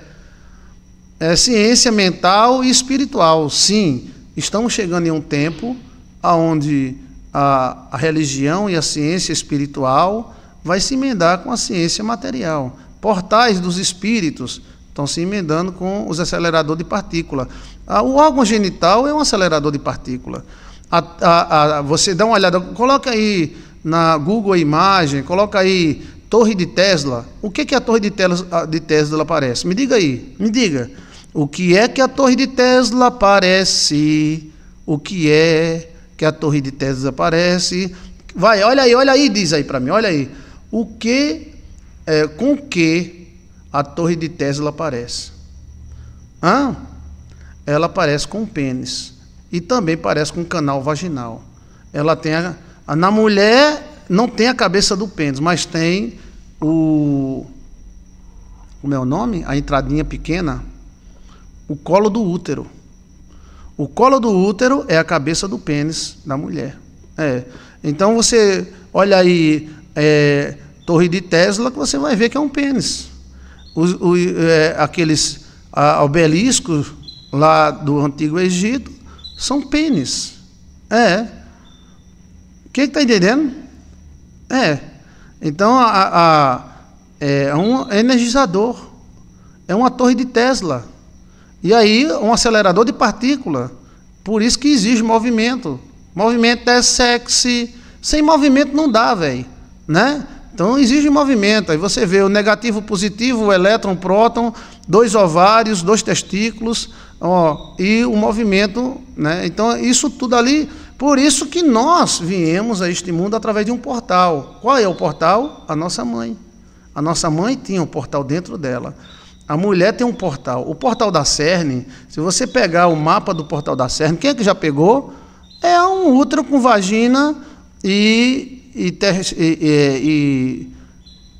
É ciência mental e espiritual. Sim, estamos chegando em um tempo onde a, a religião e a ciência espiritual vai se emendar com a ciência material. Portais dos espíritos estão se emendando com os aceleradores de partícula. O órgão genital é um acelerador de partícula. A, a, a, você dá uma olhada, coloca aí na Google a imagem, coloca aí torre de Tesla. O que, que a torre de Tesla, de Tesla parece? Me diga aí, me diga. O que é que a torre de Tesla parece? O que é que a torre de Tesla parece? Vai, olha aí, olha aí, diz aí para mim, olha aí. O que, é, com que a torre de Tesla parece? Hã? Ela parece com o pênis. E também parece com o canal vaginal. Ela tem, a, a, na mulher, não tem a cabeça do pênis, mas tem o... Como é o nome? A entradinha pequena... O colo do útero. O colo do útero é a cabeça do pênis da mulher. É. Então você olha aí, é, torre de Tesla, que você vai ver que é um pênis. Os, o, é, aqueles a, obeliscos lá do Antigo Egito são pênis. É. Quem está entendendo? É. Então a, a, é um energizador. É uma torre de Tesla. E aí, um acelerador de partícula. Por isso que exige movimento. Movimento é sexy. Sem movimento não dá, velho. Né? Então, exige movimento. Aí você vê o negativo, o positivo, o elétron, o próton, dois ovários, dois testículos, ó, e o movimento, né? Então, isso tudo ali... Por isso que nós viemos a este mundo através de um portal. Qual é o portal? A nossa mãe. A nossa mãe tinha um portal dentro dela. A mulher tem um portal. O portal da Cerne, se você pegar o mapa do portal da Cerne, quem é que já pegou? É um útero com vagina e, e, ter, e, e, e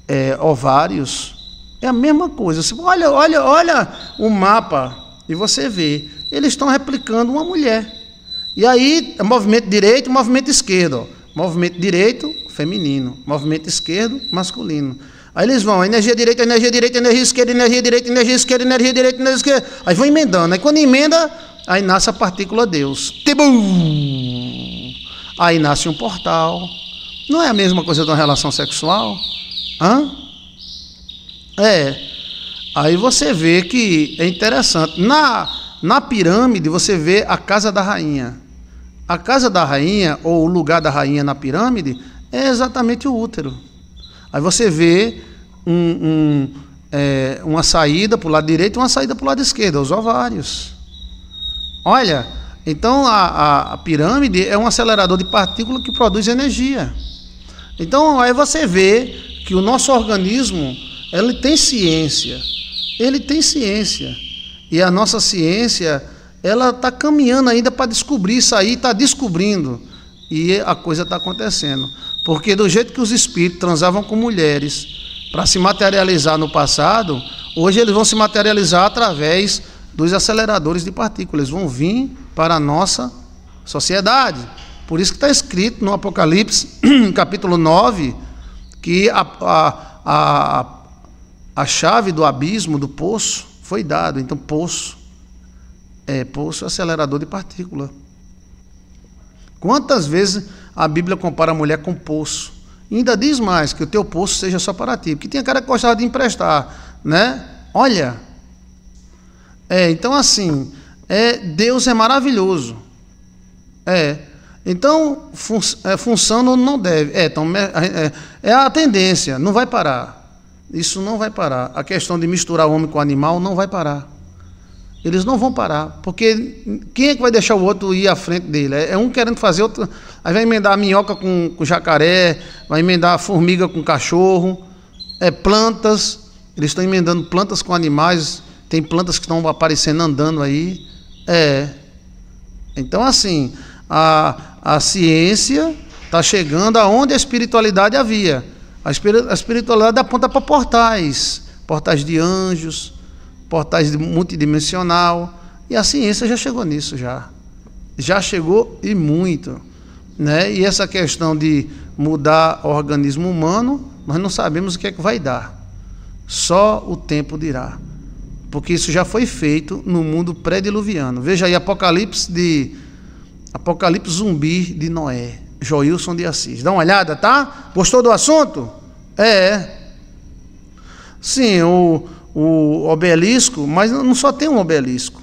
é, ovários. É a mesma coisa. Você olha, olha, olha o mapa e você vê. Eles estão replicando uma mulher. E aí, movimento direito, movimento esquerdo. Movimento direito, feminino. Movimento esquerdo, masculino. Aí eles vão, energia direita, energia direita, energia esquerda, energia direita, energia esquerda, energia direita, energia esquerda. Aí vão emendando. Aí quando emenda, aí nasce a partícula Deus. Tibum! Aí nasce um portal. Não é a mesma coisa de uma relação sexual? Hã? É. Aí você vê que é interessante. Na, na pirâmide você vê a casa da rainha. A casa da rainha, ou o lugar da rainha na pirâmide, é exatamente o útero. Aí você vê um, um, é, uma saída para o lado direito e uma saída para o lado esquerdo, os ovários. Olha, então a, a, a pirâmide é um acelerador de partícula que produz energia. Então aí você vê que o nosso organismo, ele tem ciência. Ele tem ciência. E a nossa ciência, ela está caminhando ainda para descobrir isso aí, está descobrindo. E a coisa está acontecendo. Porque do jeito que os espíritos transavam com mulheres para se materializar no passado, hoje eles vão se materializar através dos aceleradores de partículas. Vão vir para a nossa sociedade. Por isso que está escrito no Apocalipse, capítulo nove, que a, a, a, a chave do abismo, do poço, foi dada. Então, poço é poço acelerador de partícula. Quantas vezes a Bíblia compara a mulher com poço? E ainda diz mais, que o teu poço seja só para ti. Porque tinha cara que gostava de emprestar, né? Olha. É, então assim, é, Deus é maravilhoso. É. Então, fun é, função não deve. É, então, é, é a tendência, não vai parar. Isso não vai parar. A questão de misturar o homem com o animal não vai parar. Eles não vão parar, porque quem é que vai deixar o outro ir à frente dele? É um querendo fazer, outro... Aí vai emendar a minhoca com, com jacaré, vai emendar a formiga com cachorro, é, plantas, eles estão emendando plantas com animais, tem plantas que estão aparecendo andando aí. É. Então, assim, a, a ciência está chegando aonde a espiritualidade havia. A espiritualidade aponta para portais, portais de anjos, portais multidimensional, e a ciência já chegou nisso, já. Já chegou e muito. Né? E essa questão de mudar o organismo humano, nós não sabemos o que é que vai dar. Só o tempo dirá. Porque isso já foi feito no mundo pré-diluviano. Veja aí, Apocalipse de Apocalipse zumbi de Noé, Joilson de Assis. Dá uma olhada, tá? Gostou do assunto? É. Sim, o... o obelisco, mas não só tem um obelisco,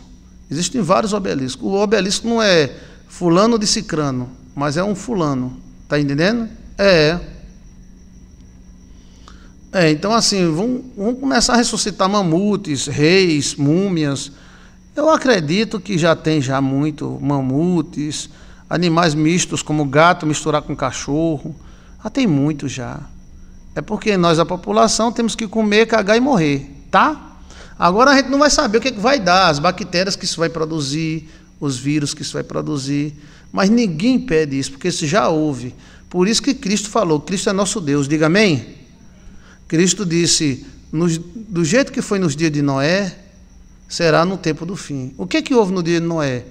existem vários obeliscos. O obelisco não é fulano de cicrano, mas é um fulano, tá entendendo? É, é então assim, vamos, vamos começar a ressuscitar mamutes, reis, múmias. Eu acredito que já tem já muito mamutes, animais mistos como gato misturar com cachorro, já tem muito já. É porque nós, a população, temos que comer, cagar e morrer. Tá? Agora a gente não vai saber o que, é que vai dar, as bactérias que isso vai produzir, os vírus que isso vai produzir, mas ninguém impede isso, porque isso já houve. Por isso que Cristo falou, Cristo é nosso Deus, diga amém? Cristo disse, nos, do jeito que foi nos dias de Noé, será no tempo do fim. O que é que houve no dia de Noé?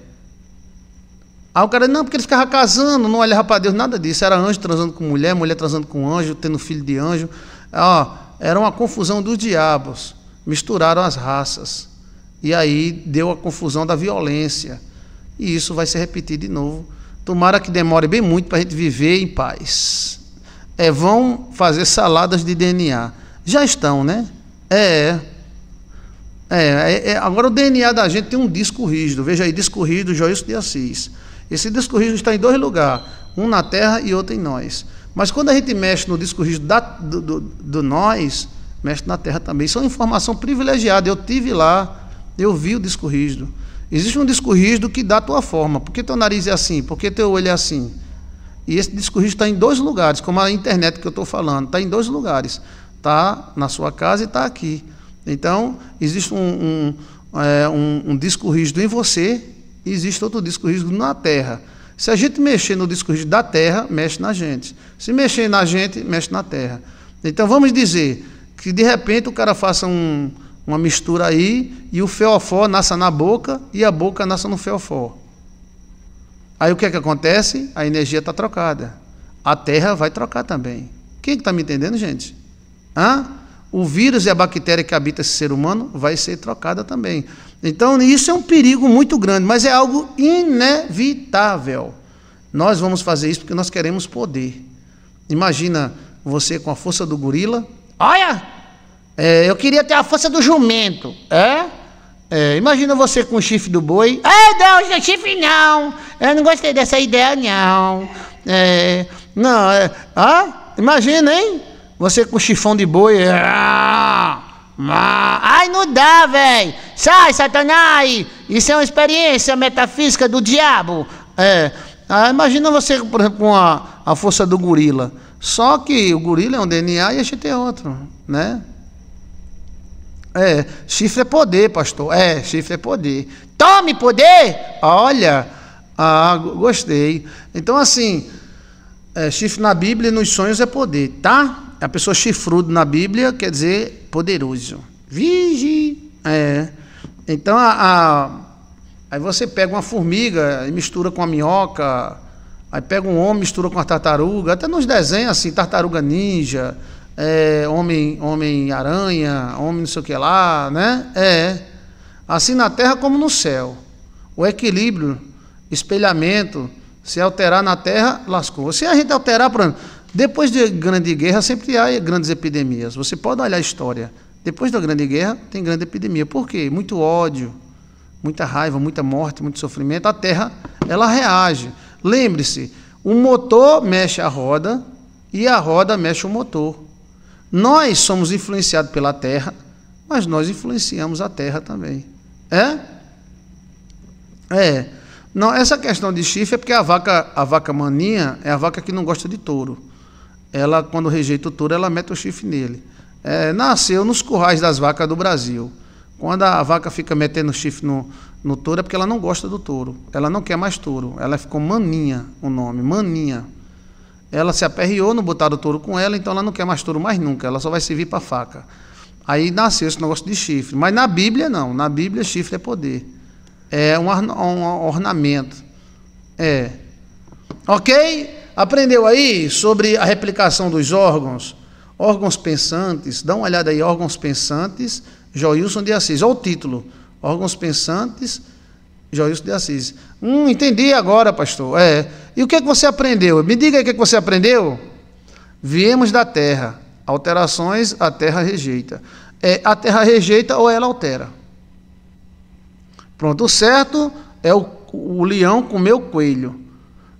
Ah, o cara, não, porque ele ficava casando, não olhava para Deus, nada disso, era anjo transando com mulher, mulher transando com anjo, tendo filho de anjo, ah, era uma confusão dos diabos. Misturaram as raças. E aí deu a confusão da violência. E isso vai se repetir de novo. Tomara que demore bem muito para a gente viver em paz. É, vão fazer saladas de D N A. Já estão, né? É, é, é. Agora o D N A da gente tem um disco rígido. Veja aí, disco rígido, Joilson de Assis. Esse disco rígido está em dois lugares. Um na Terra e outro em nós. Mas quando a gente mexe no disco rígido da, do, do, do nós... mexe na Terra também. Isso é uma informação privilegiada. Eu tive lá, eu vi o disco rígido. Existe um disco rígido que dá a tua forma. Por que teu nariz é assim? Por que teu olho é assim? E esse disco rígido está em dois lugares, como a internet que eu estou falando. Está em dois lugares. Está na sua casa e está aqui. Então, existe um, um, é, um, um disco rígido em você e existe outro disco rígido na Terra. Se a gente mexer no disco rígido da Terra, mexe na gente. Se mexer na gente, mexe na Terra. Então, vamos dizer... que de repente o cara faça um, uma mistura aí e o feofó nasça na boca e a boca nasça no feofó. Aí o que é que acontece? A energia está trocada. A terra vai trocar também. Quem está me entendendo, gente? Hã? O vírus e a bactéria que habita esse ser humano vai ser trocada também. Então, isso é um perigo muito grande, mas é algo inevitável. Nós vamos fazer isso porque nós queremos poder. Imagina você com a força do gorila. Olha, é, eu queria ter a força do jumento. É? É, imagina você com o chifre do boi. Ah, não, não, chifre não. Eu não gostei dessa ideia, não. É, não, é, ah, imagina, hein? Você com o chifão de boi. Ah, ai, não dá, velho. Sai, Satanás. Isso é uma experiência metafísica do diabo. É, ah, imagina você, por exemplo, com a, a força do gorila. Só que o gorila é um D N A e a gente é outro, né? É, chifre é poder, pastor. É, chifre é poder. Tome poder! Olha, ah, gostei. Então, assim, é, chifre na Bíblia e nos sonhos é poder, tá? A pessoa chifrudo na Bíblia quer dizer poderoso. Vigi! É. Então, a, a, aí você pega uma formiga e mistura com a minhoca. Aí pega um homem, mistura com a tartaruga. Até nos desenhos, assim, tartaruga ninja, é, homem, homem aranha, homem não sei o que lá, né? É. Assim na terra como no céu. O equilíbrio, espelhamento, se alterar na terra, lascou. Se a gente alterar, por exemplo, depois da Grande Guerra sempre há grandes epidemias. Você pode olhar a história. Depois da Grande Guerra tem grande epidemia. Por quê? Muito ódio, muita raiva, muita morte, muito sofrimento. A terra, ela reage. Lembre-se, o motor mexe a roda e a roda mexe o motor. Nós somos influenciados pela terra, mas nós influenciamos a terra também. É? É. Não, essa questão de chifre é porque a vaca, a vaca maninha é a vaca que não gosta de touro. Ela, quando rejeita o touro, ela mete o chifre nele. É, nasceu nos currais das vacas do Brasil. Quando a vaca fica metendo chifre no, no touro, é porque ela não gosta do touro. Ela não quer mais touro. Ela ficou maninha, o nome, maninha. Ela se aperreou, não botaram o touro com ela, então ela não quer mais touro mais nunca. Ela só vai servir para faca. Aí nasceu esse negócio de chifre. Mas na Bíblia, não. Na Bíblia, chifre é poder. É um, um ornamento. É. Ok? Aprendeu aí sobre a replicação dos órgãos? Órgãos pensantes. Dá uma olhada aí, órgãos pensantes... Joilson de Assis, olha o título, órgãos pensantes, Joilson de Assis. Hum, entendi agora, pastor. É. E o que é que você aprendeu? Me diga aí o que é que você aprendeu. Viemos da terra, alterações a terra rejeita. É, a terra rejeita ou ela altera. Pronto, o certo é o, o leão comer o coelho.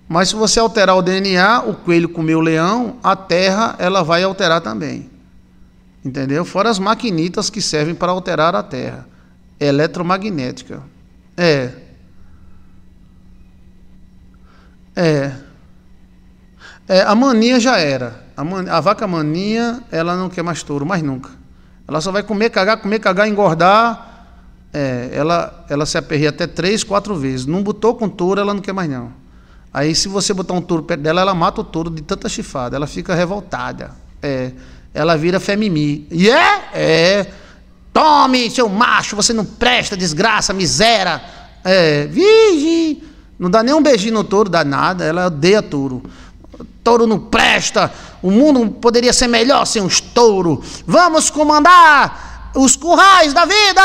Mas se você alterar o D N A, o coelho comer o leão, a terra ela vai alterar também. Entendeu? Fora as maquinitas que servem para alterar a terra. Eletromagnética. É. É. É, a maninha já era. A, man... a vaca maninha, ela não quer mais touro, mais nunca. Ela só vai comer, cagar, comer, cagar, engordar. É, ela, ela se aperreia até três, quatro vezes. Não botou com touro, ela não quer mais não. Aí se você botar um touro perto dela, ela mata o touro de tanta chifrada. Ela fica revoltada. É. Ela vira femimi. E yeah? É? Tome, seu macho, você não presta, desgraça, miséria. É, vigi. Não dá nem um beijinho no touro, dá nada. Ela odeia touro. Touro não presta. O mundo poderia ser melhor sem os touros. Vamos comandar os currais da vida.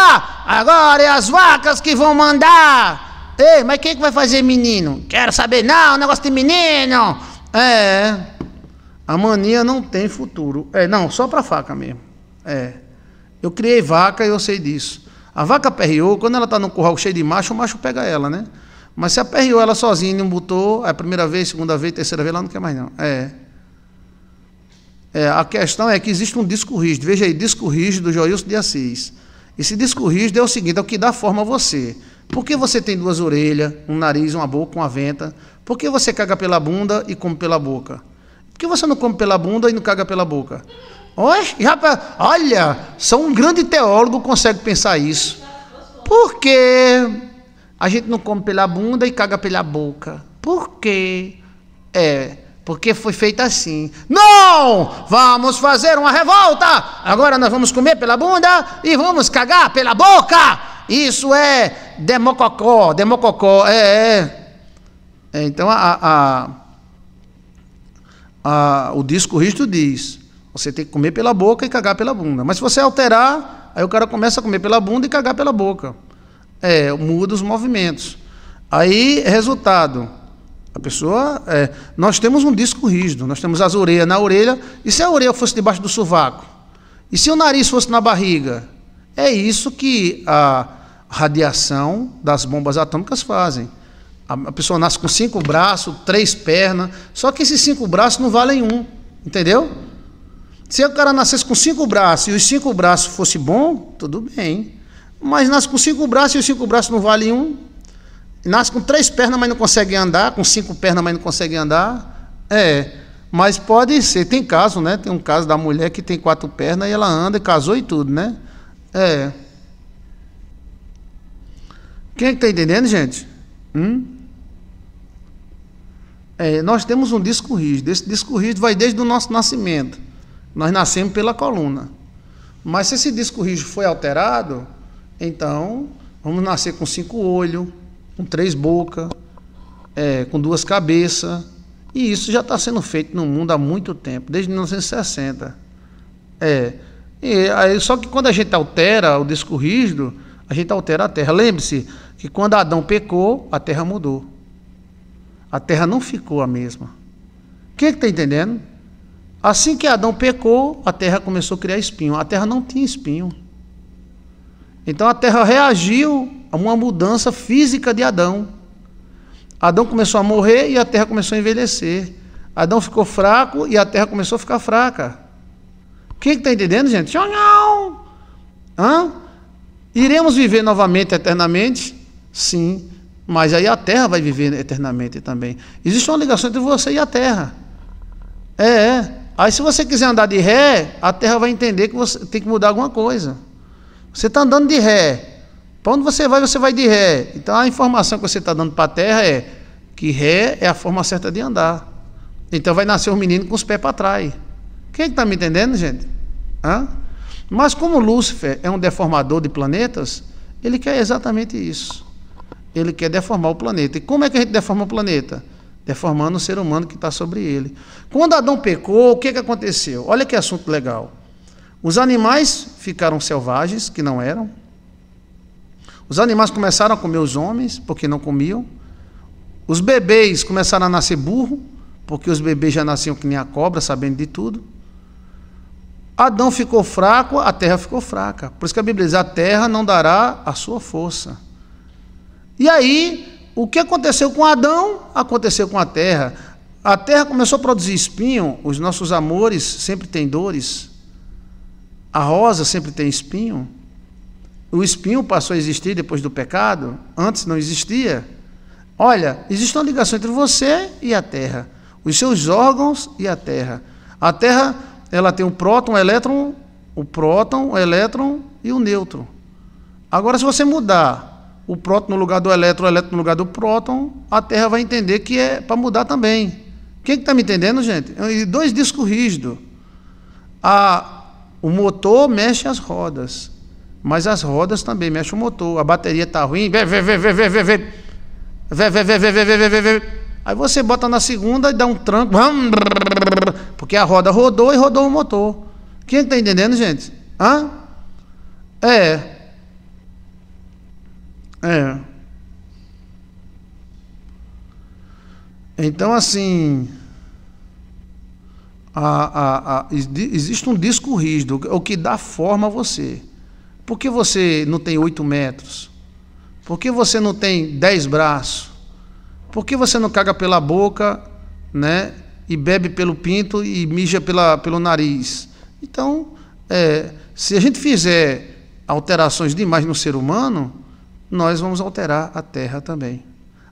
Agora é as vacas que vão mandar. Ei, mas quem que vai fazer menino? Quero saber, não, negócio de menino. É... A mania não tem futuro. É, não, só para faca mesmo. É. Eu criei vaca e eu sei disso. A vaca aperreou, quando ela está no curral cheio de macho, o macho pega ela, né? Mas se aperreou ela sozinha e não botou, é a primeira vez, segunda vez, terceira vez, ela não quer mais não. É. É, a questão é que existe um disco rígido. Veja aí, disco rígido do Joilson de Assis. Esse disco rígido é o seguinte, é o que dá forma a você. Por que você tem duas orelhas, um nariz, uma boca, uma venta? Por que você caga pela bunda e come pela boca? Por que você não come pela bunda e não caga pela boca? Oxe, rapaz, olha, só um grande teólogo consegue pensar isso. Por que a gente não come pela bunda e caga pela boca? Por quê? É, porque foi feito assim. Não! Vamos fazer uma revolta! Agora nós vamos comer pela bunda e vamos cagar pela boca! Isso é demococó, demococó, é, é. Então, a... a Ah, o disco rígido diz, você tem que comer pela boca e cagar pela bunda. Mas se você alterar, aí o cara começa a comer pela bunda e cagar pela boca. É, muda os movimentos. Aí, resultado, a pessoa... É, nós temos um disco rígido, nós temos as orelhas na orelha. E se a orelha fosse debaixo do sovaco? E se o nariz fosse na barriga? É isso que a radiação das bombas atômicas fazem. A pessoa nasce com cinco braços, três pernas, só que esses cinco braços não valem um, entendeu? Se o cara nascesse com cinco braços e os cinco braços fosse bom, tudo bem. Mas nasce com cinco braços e os cinco braços não valem um. Nasce com três pernas, mas não consegue andar, com cinco pernas, mas não consegue andar. É, mas pode ser, tem caso, né? Tem um caso da mulher que tem quatro pernas e ela anda e casou e tudo, né? É. Quem é que tá entendendo, gente? Hum? É, nós temos um disco rígido. Esse disco rígido vai desde o nosso nascimento. Nós nascemos pela coluna. Mas se esse disco rígido foi alterado, então vamos nascer com cinco olhos, com três bocas, é, com duas cabeças. E isso já está sendo feito no mundo há muito tempo, desde mil novecentos e sessenta. É. E aí, só que quando a gente altera o disco rígido, a gente altera a Terra. Lembre-se que quando Adão pecou, a Terra mudou. A Terra não ficou a mesma. Quem é que está entendendo? Assim que Adão pecou, a Terra começou a criar espinho. A Terra não tinha espinho. Então a Terra reagiu a uma mudança física de Adão. Adão começou a morrer e a Terra começou a envelhecer. Adão ficou fraco e a Terra começou a ficar fraca. Quem é que está entendendo, gente? Hã? Iremos viver novamente eternamente? Sim. Mas aí a Terra vai viver eternamente também. Existe uma ligação entre você e a Terra. É, é. Aí se você quiser andar de ré, a Terra vai entender que você tem que mudar alguma coisa. Você está andando de ré. Para onde você vai, você vai de ré. Então a informação que você está dando para a Terra é que ré é a forma certa de andar. Então vai nascer um menino com os pés para trás. Quem é que está me entendendo, gente? Hã? Mas como Lúcifer é um deformador de planetas, ele quer exatamente isso. Ele quer deformar o planeta. E como é que a gente deforma o planeta? Deformando o ser humano que está sobre ele. Quando Adão pecou, o que, que aconteceu? Olha que assunto legal. Os animais ficaram selvagens, que não eram. Os animais começaram a comer os homens, porque não comiam. Os bebês começaram a nascer burro, porque os bebês já nasciam que nem a cobra, sabendo de tudo. Adão ficou fraco, a terra ficou fraca. Por isso que a Bíblia diz, a terra não dará a sua força. E aí, o que aconteceu com Adão, aconteceu com a terra. A terra começou a produzir espinho, os nossos amores sempre têm dores. A rosa sempre tem espinho. O espinho passou a existir depois do pecado, antes não existia. Olha, existe uma ligação entre você e a terra, os seus órgãos e a terra. A terra, ela tem o próton, o elétron, o próton, o elétron e o nêutron. Agora, se você mudar o próton no lugar do elétron, o elétron no lugar do próton, a Terra vai entender que é para mudar também. Quem está me entendendo, gente? Dois discos rígidos. A, o motor mexe as rodas, mas as rodas também mexem o motor. A bateria está ruim. Aí você bota na segunda e dá um tranco, porque a roda rodou e rodou o motor. Quem está entendendo, gente? Hã? É... É. Então, assim, a, a, a, existe um disco rígido, o que dá forma a você. Por que você não tem oito metros? Por que você não tem dez braços? Por que você não caga pela boca, né, e bebe pelo pinto e mija pela, pelo nariz? Então, é, se a gente fizer alterações demais no ser humano, nós vamos alterar a Terra também.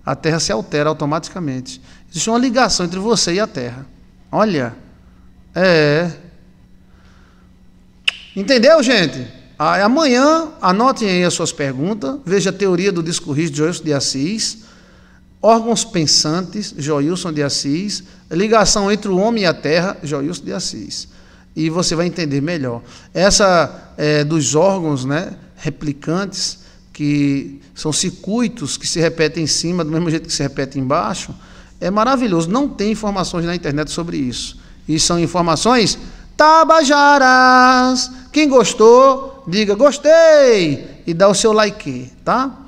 A Terra se altera automaticamente. Existe uma ligação entre você e a Terra. Olha. É. Entendeu, gente? Amanhã, anotem aí as suas perguntas. Veja a teoria do disco rígido de Joilson de Assis. Órgãos pensantes, Joilson de Assis. Ligação entre o homem e a Terra, Joilson de Assis. E você vai entender melhor. Essa é, dos órgãos, né, replicantes, que são circuitos que se repetem em cima, do mesmo jeito que se repete embaixo, é maravilhoso. Não tem informações na internet sobre isso. E são informações tabajaras. Quem gostou, diga gostei e dá o seu like, tá?